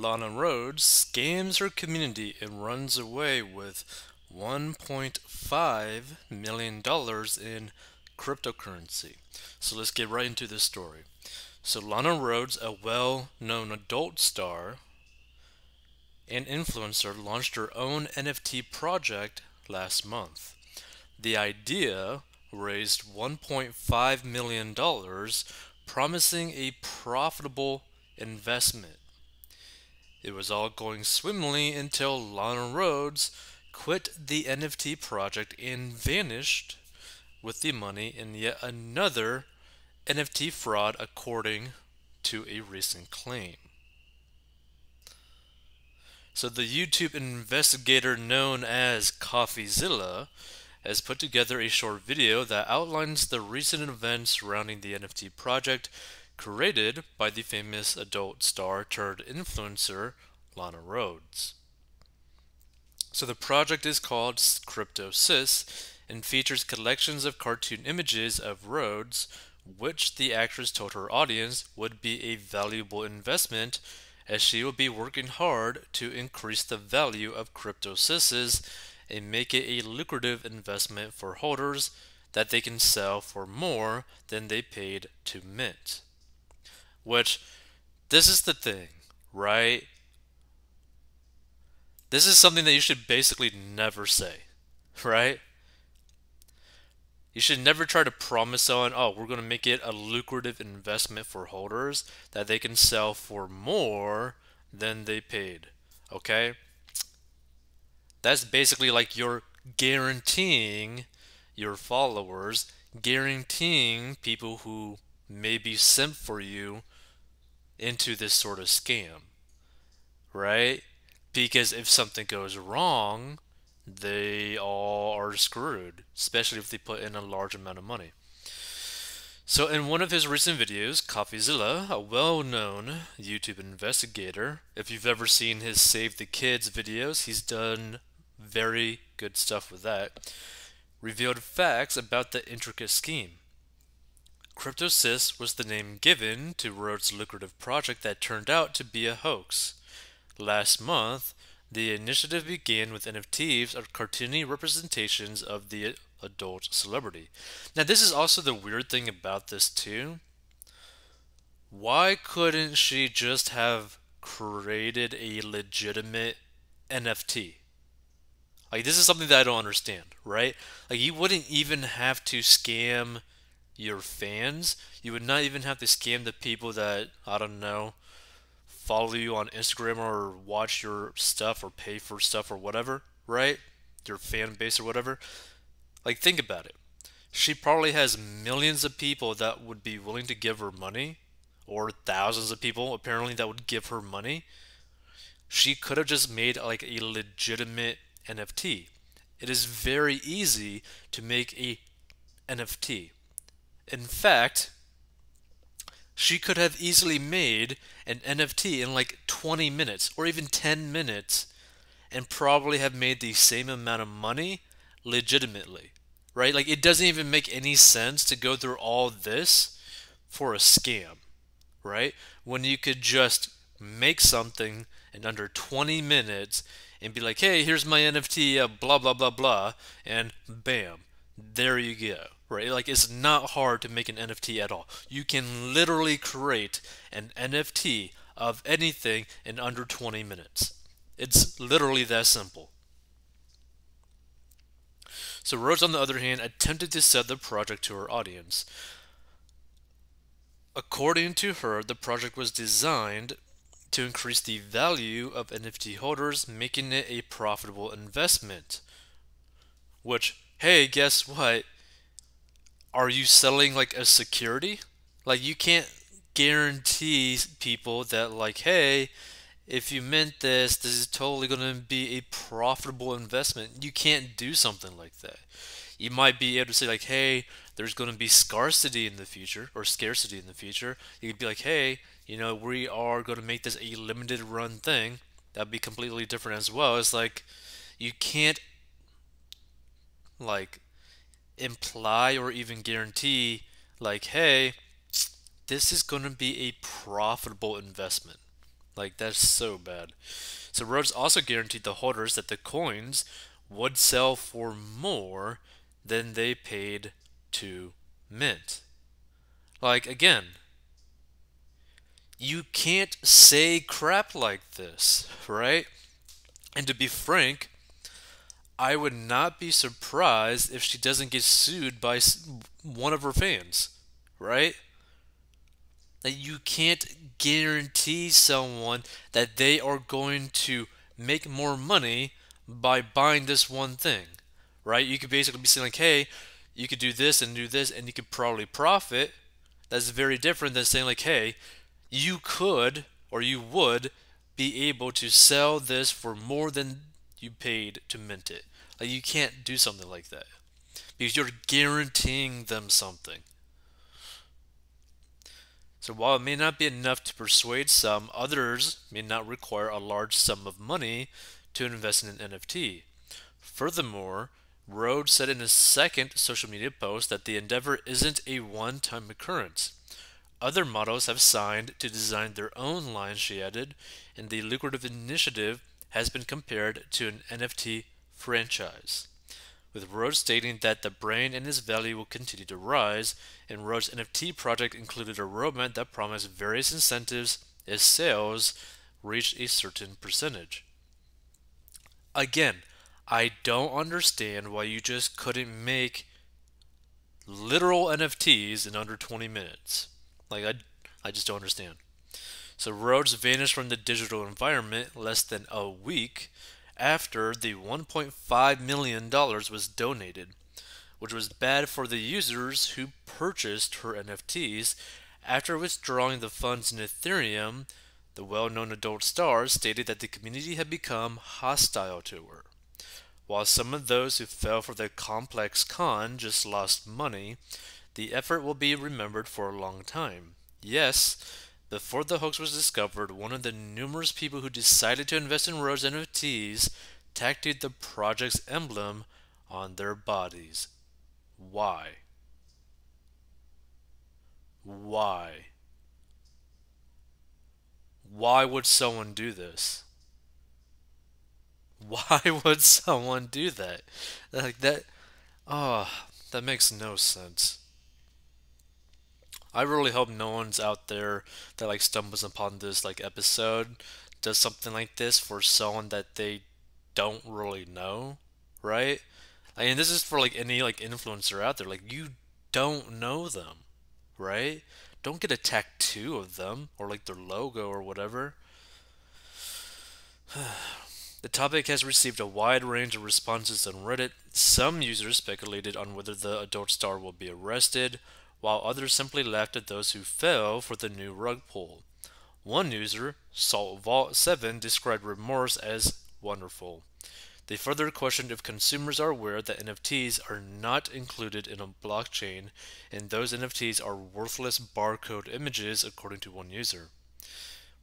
Lana Rhoades scams her community and runs away with $1.5 million in cryptocurrency. So let's get right into this story. So Lana Rhoades, a well-known adult star and influencer, launched her own NFT project last month. The idea raised $1.5 million, promising a profitable investment. It was all going swimmingly until Lana Rhoades quit the NFT project and vanished with the money in yet another NFT fraud, according to a recent claim. So the YouTube investigator known as CoffeeZilla has put together a short video that outlines the recent events surrounding the NFT project created by the famous adult star turned influencer Lana Rhoades. So the project is called CryptoSis and features collections of cartoon images of Rhoades, which the actress told her audience would be a valuable investment, as she will be working hard to increase the value of CryptoSis and make it a lucrative investment for holders that they can sell for more than they paid to mint. Which, this is the thing, right? This is something that you should basically never say, right? You should never try to promise someone, oh, we're going to make it a lucrative investment for holders that they can sell for more than they paid, okay? That's basically like you're guaranteeing your followers, guaranteeing people who may be sent for you into this sort of scam, right? Because if something goes wrong, they all are screwed, especially if they put in a large amount of money. So in one of his recent videos, CoffeeZilla, a well-known YouTube investigator, if you've ever seen his Save the Kids videos, he's done very good stuff with that, revealed facts about the intricate scheme. CryptoSis was the name given to Rhoades' lucrative project that turned out to be a hoax. Last month, the initiative began with NFTs or cartoony representations of the adult celebrity. Now, this is also the weird thing about this too. Why couldn't she just have created a legitimate NFT? Like, this is something that I don't understand, right? Like, you wouldn't even have to scam your fans. You would not even have to scam the people that, I don't know, follow you on Instagram or watch your stuff or pay for stuff or whatever, right? Your fan base or whatever. Like, think about it. She probably has millions of people that would be willing to give her money, or thousands of people apparently that would give her money. She could have just made like a legitimate NFT. It is very easy to make a NFT. In fact, she could have easily made an NFT in like 20 minutes or even 10 minutes and probably have made the same amount of money legitimately, right? Like, it doesn't even make any sense to go through all this for a scam, right? When you could just make something in under 20 minutes and be like, hey, here's my NFT, blah, blah, blah, blah, and bam, there you go. Right, like, it's not hard to make an NFT at all. You can literally create an NFT of anything in under 20 minutes. It's literally that simple. So Rhoades, on the other hand, attempted to sell the project to her audience. According to her, the project was designed to increase the value of NFT holders, making it a profitable investment. Which, hey, guess what? Are you selling like a security? Like, you can't guarantee people that, like, hey, if you mint this, this is totally going to be a profitable investment. You can't do something like that. You might be able to say, like, hey, there's going to be scarcity in the future, or scarcity in the future. You could be like, hey, you know, we are going to make this a limited run thing. That'd be completely different as well. It's like, you can't, like, imply or even guarantee, like, hey, this is going to be a profitable investment. Like, that's so bad. So Rhoades also guaranteed the holders that the coins would sell for more than they paid to mint. Like, again, you can't say crap like this, right? And to be frank, I would not be surprised if she doesn't get sued by one of her fans, right? That you can't guarantee someone that they are going to make more money by buying this one thing, right? You could basically be saying like, hey, you could do this and you could probably profit. That's very different than saying like, hey, you could or you would be able to sell this for more than you paid to mint it. Like, you can't do something like that because you're guaranteeing them something. So while it may not be enough to persuade some, others may not require a large sum of money to invest in an NFT. Furthermore, Rhoades said in his second social media post that the endeavor isn't a one-time occurrence. Other models have signed to design their own line, she added, and the lucrative initiative has been compared to an NFT franchise, with Rhoades stating that the brand and its value will continue to rise, and Rhoades' NFT project included a roadmap that promised various incentives as sales reached a certain percentage. Again, I don't understand why you just couldn't make literal NFTs in under 20 minutes. Like, I just don't understand. So Rhoades vanished from the digital environment less than a week after the $1.5 million was donated, which was bad for the users who purchased her NFTs. After withdrawing the funds in Ethereum, the well-known adult star stated that the community had become hostile to her. While some of those who fell for the complex con just lost money, the effort will be remembered for a long time. Yes, before the hoax was discovered, one of the numerous people who decided to invest in Rhoades NFTs tattooed the project's emblem on their bodies. Why? Why? Why would someone do this? Why would someone do that? Like that, that makes no sense. I really hope no one's out there that like stumbles upon this like episode does something like this for someone that they don't really know, right? I mean, this is for like any like influencer out there. Like, you don't know them, right? Don't get a tattoo of them or like their logo or whatever. The topic has received a wide range of responses on Reddit. Some users speculated on whether the adult star will be arrested, while others simply laughed at those who fell for the new rug pull. One user, SaltVault7, described remorse as wonderful. They further questioned if consumers are aware that NFTs are not included in a blockchain, and those NFTs are worthless barcode images, according to one user.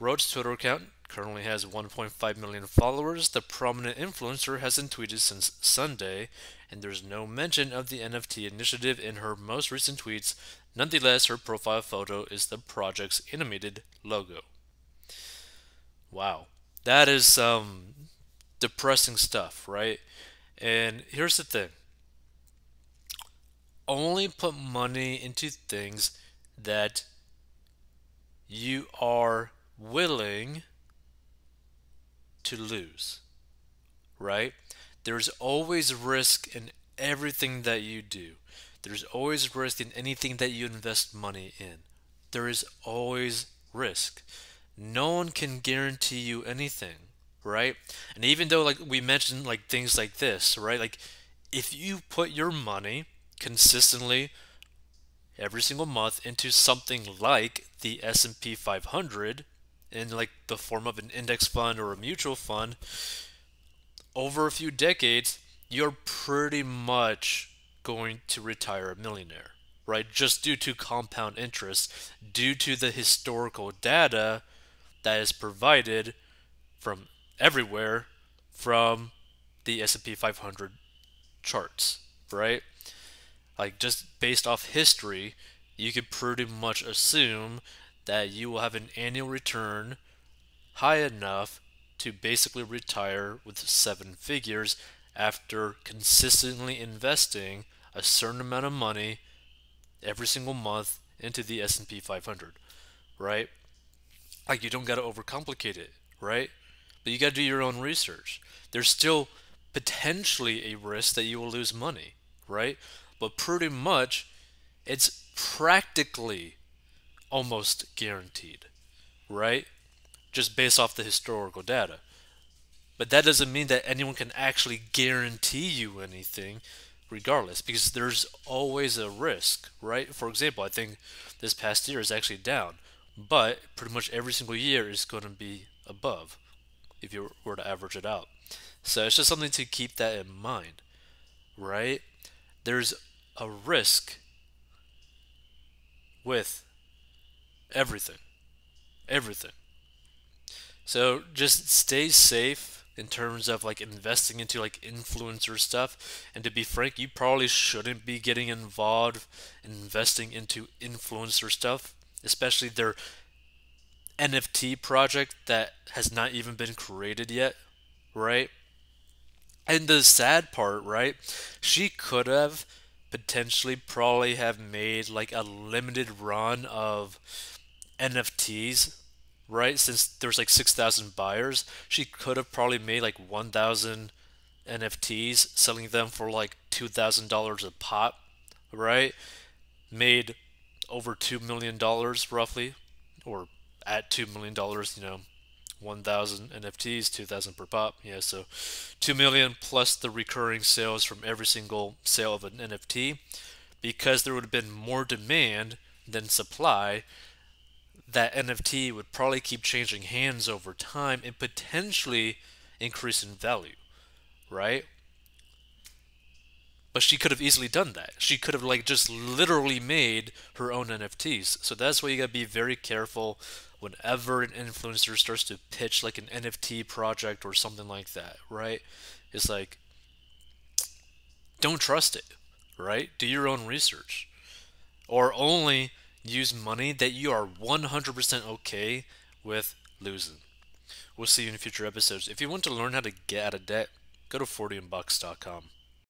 Rhoades' Twitter account currently has 1.5 million followers. The prominent influencer hasn't tweeted since Sunday, and there's no mention of the NFT initiative in her most recent tweets. Nonetheless, her profile photo is the project's animated logo. Wow. That is some depressing stuff, right? And here's the thing. Only put money into things that you are willing to lose, right? There's always risk in everything that you do. There's always risk in anything that you invest money in. There is always risk. No one can guarantee you anything, right? And even though like we mentioned like things like this, right? Like, if you put your money consistently every single month into something like the S&P 500, in like the form of an index fund or a mutual fund, over a few decades, you're pretty much going to retire a millionaire, right? Just due to compound interest, due to the historical data that is provided from everywhere from the S&P 500 charts, right? Like, just based off history, you could pretty much assume that you will have an annual return high enough to basically retire with 7 figures after consistently investing a certain amount of money every single month into the S&P 500, right? Like, you don't got to overcomplicate it, right? But you got to do your own research. There's still potentially a risk that you will lose money, right? But pretty much it's practically almost guaranteed, right? Just based off the historical data. But that doesn't mean that anyone can actually guarantee you anything regardless, because there's always a risk, right? For example, I think this past year is actually down, but pretty much every single year is going to be above if you were to average it out. So it's just something to keep that in mind, right? There's a risk with everything. So just stay safe in terms of like investing into like influencer stuff. And to be frank, you probably shouldn't be getting involved in investing into influencer stuff, especially their NFT project that has not even been created yet, right? And the sad part, right? She could have potentially probably have made like a limited run of NFTs, right? Since there's like 6,000 buyers, she could have probably made like 1,000 NFTs, selling them for like $2,000 a pop, right? Made over $2 million roughly, or at $2 million, you know, 1,000 NFTs, 2,000 per pop. Yeah, so 2 million plus the recurring sales from every single sale of an NFT, because there would have been more demand than supply. That NFT would probably keep changing hands over time and potentially increase in value, right? But she could have easily done that. She could have like just literally made her own NFTs. So that's why you gotta be very careful whenever an influencer starts to pitch like an NFT project or something like that, right? It's like, don't trust it, right? Do your own research, or only use money that you are 100% okay with losing. We'll see you in future episodes. If you want to learn how to get out of debt, go to 4dmbox.com.